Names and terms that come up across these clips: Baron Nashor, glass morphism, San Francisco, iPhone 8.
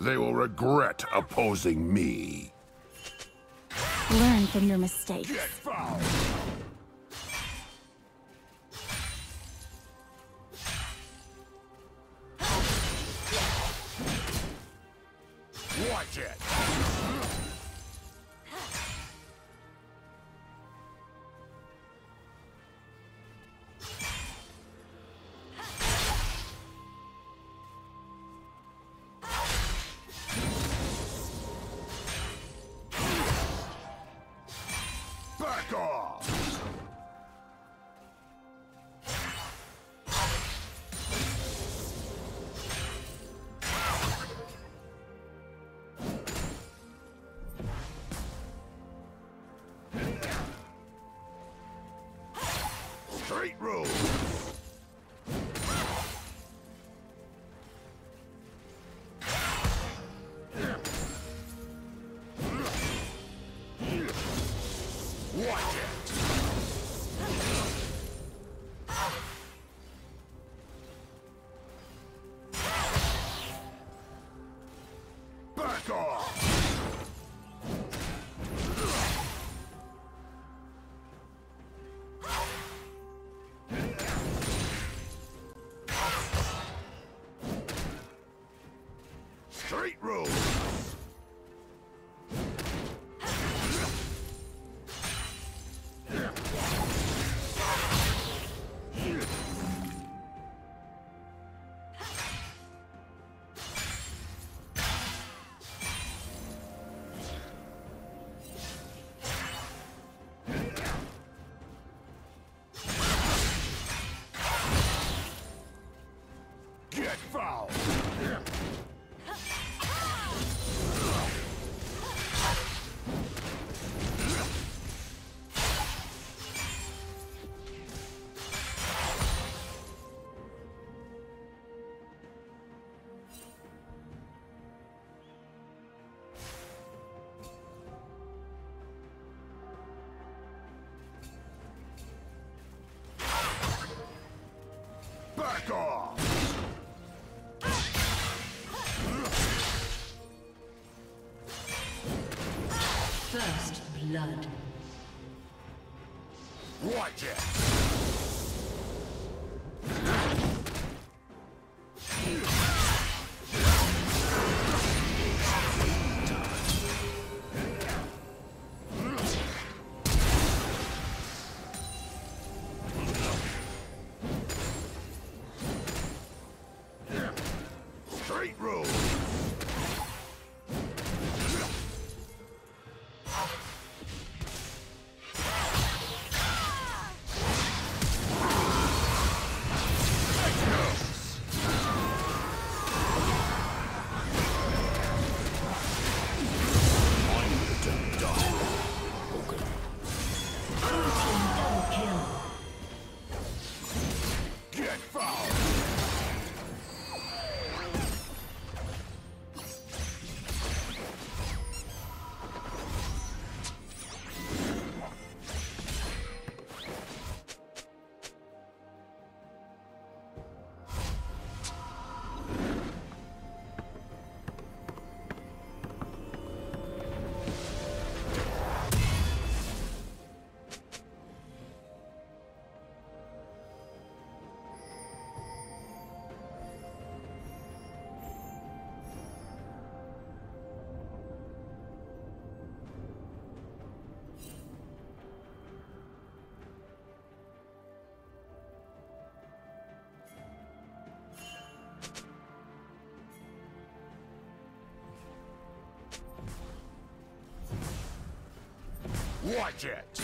They will regret opposing me. Learn from your mistakes. Get foul! Watch it! Straight road. Watch it. Straight road. Get foul. Back off! First blood. Watch it! Straight road. Watch it!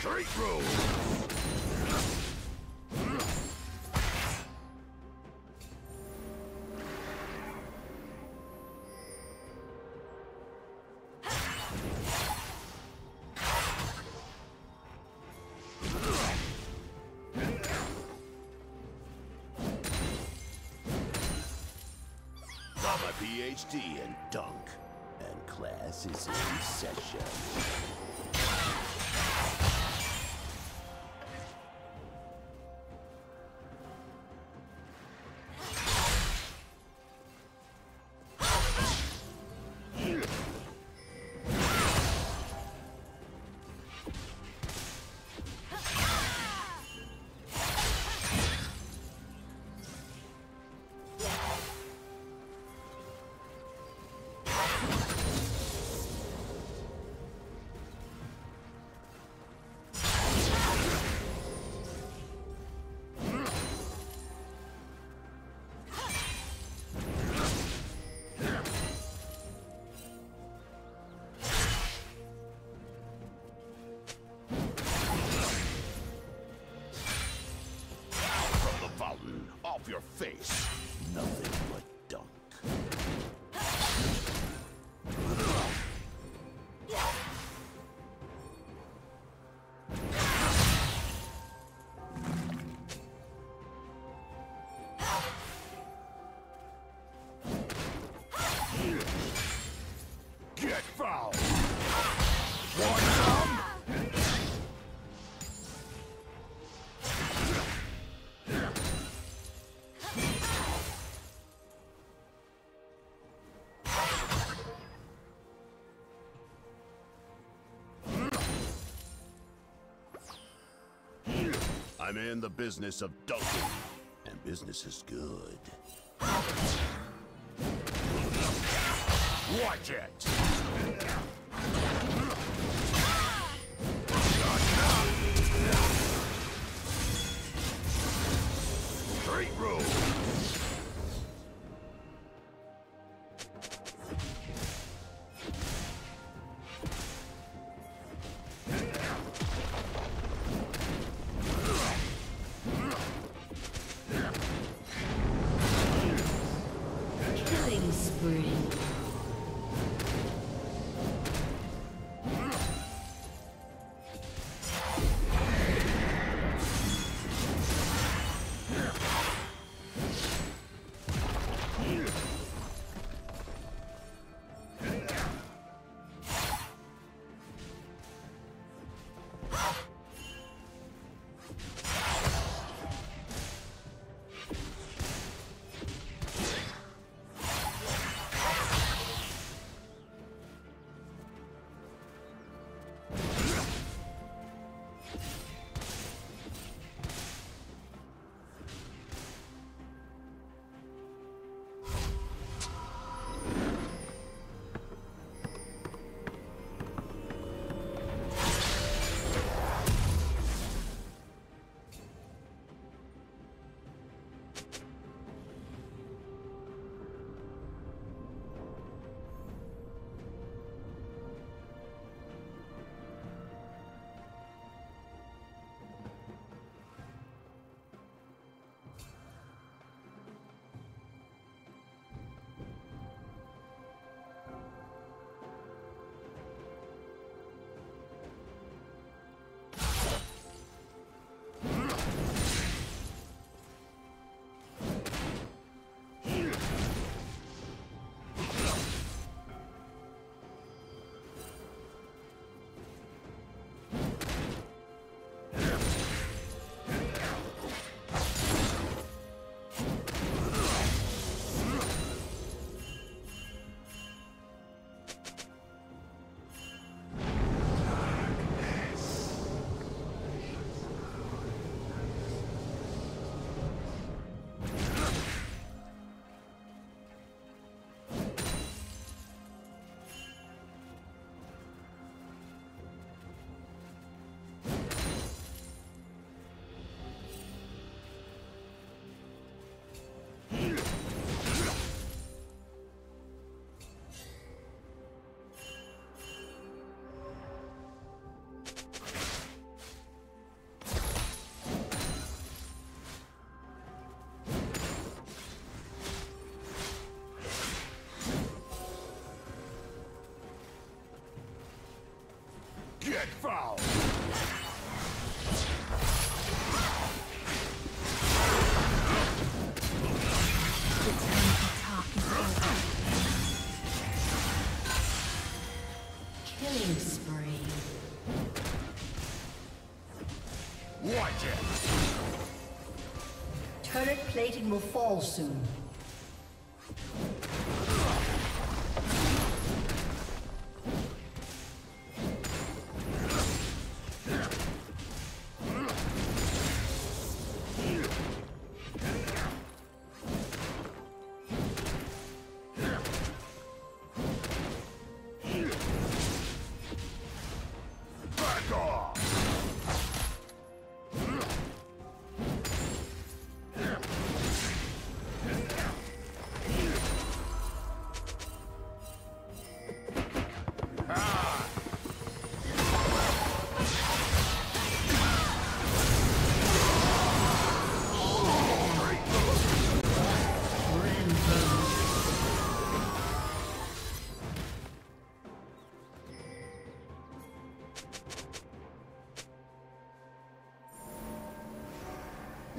Straight road! PhD and dunk, and class is in session. Off your face. Nothing but dunk. Get fouled. I'm in the business of dunking, and business is good. Watch it! Straight road! Killing spree. foul! Killing spree. Watch it! Turret plating will fall soon.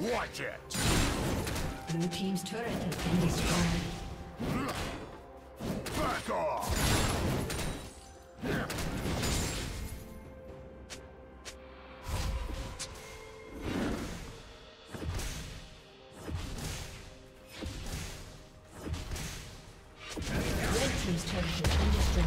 Watch it! Blue team's turret has been destroyed. Back off! Red team's turret has been destroyed.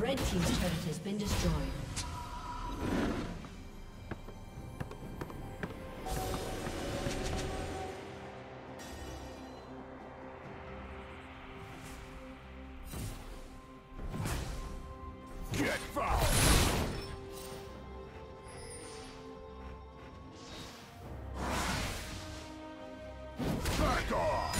Red team's turret has been destroyed. Get fouled! Back off!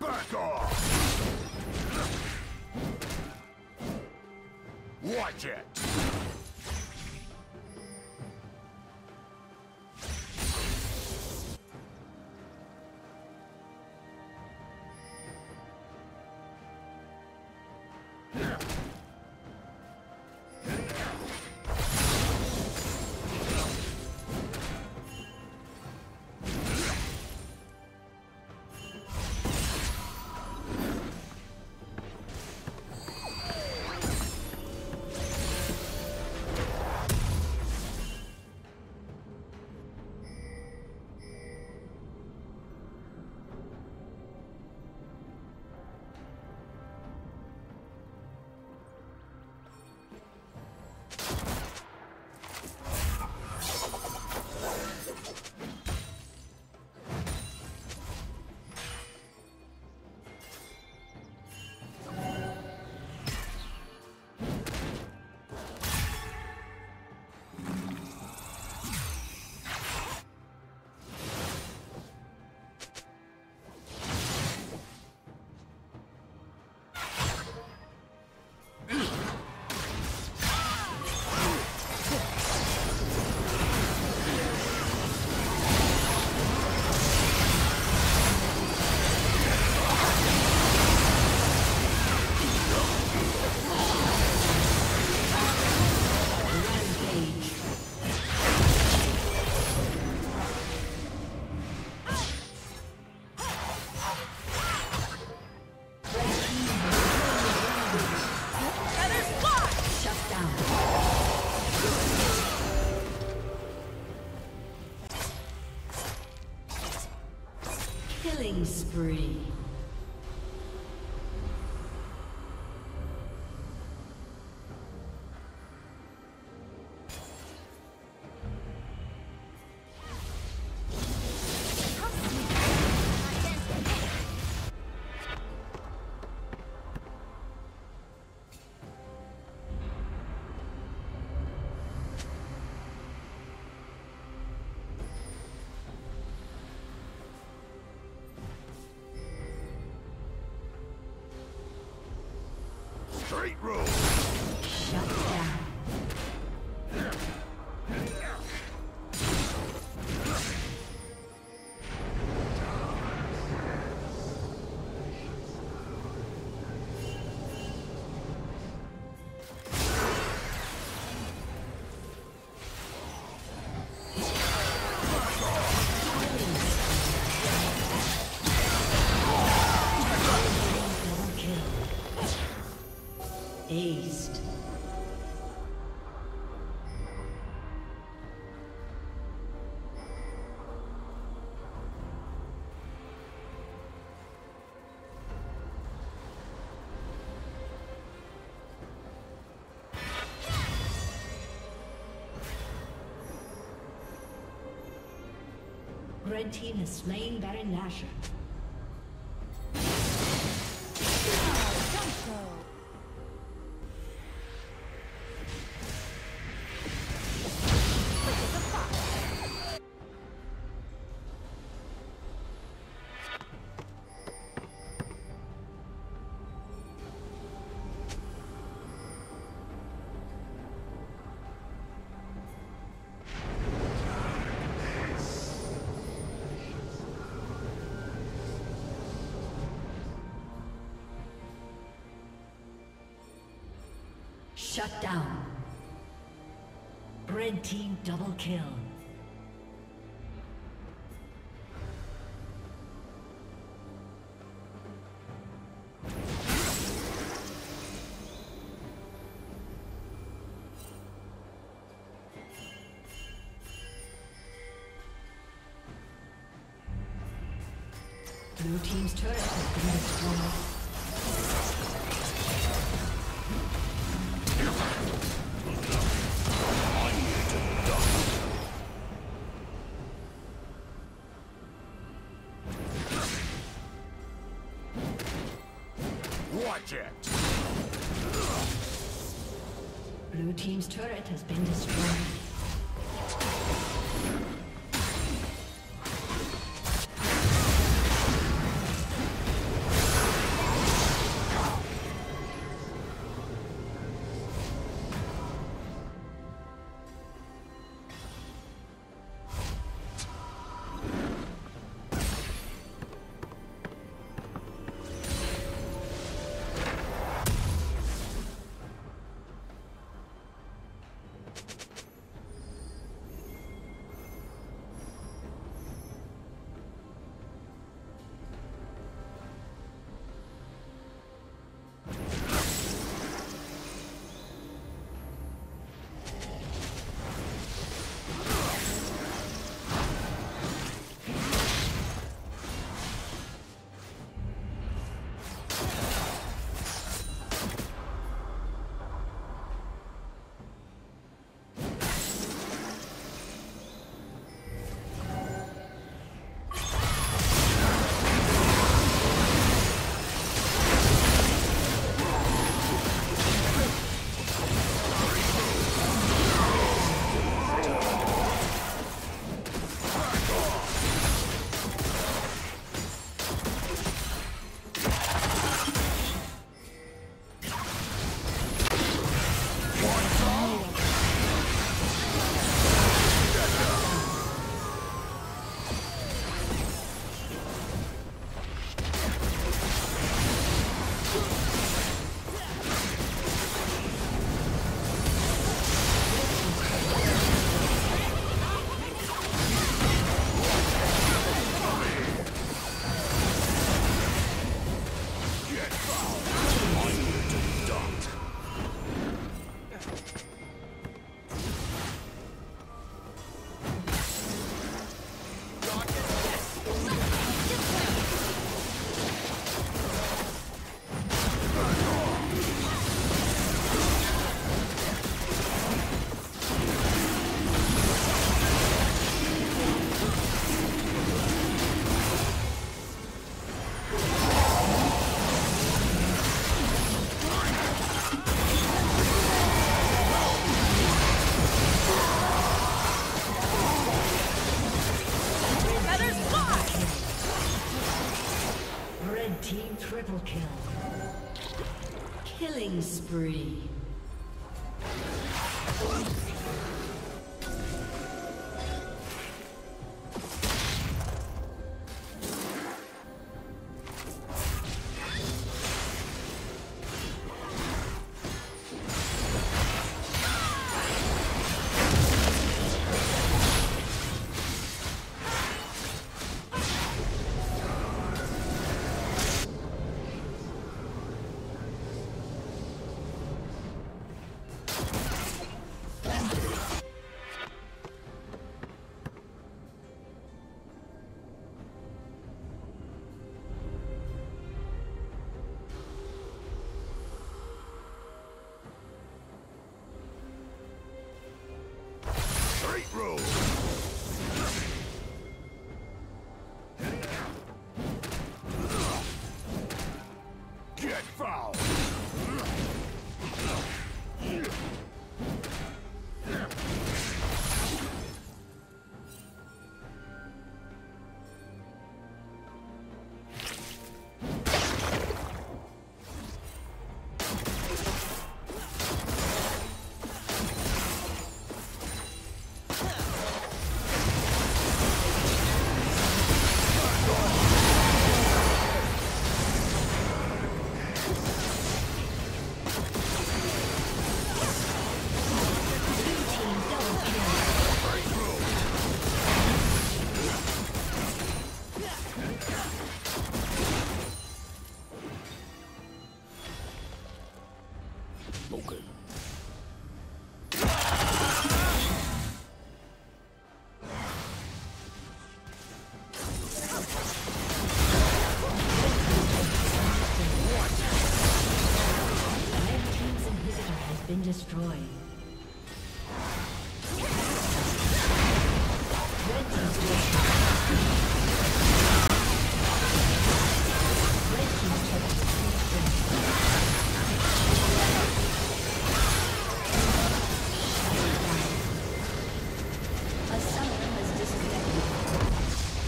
Back off! Watch it! Spree. Straight road. Shut down. Red team has slain Baron Nashor. Shut down. Red team double kill. Blue team's turret has been destroyed. Blue team's turret has been destroyed. Team triple kill. Killing spree. Destroyed.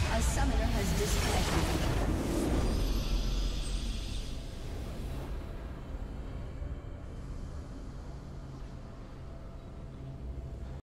A summoner has disconnected.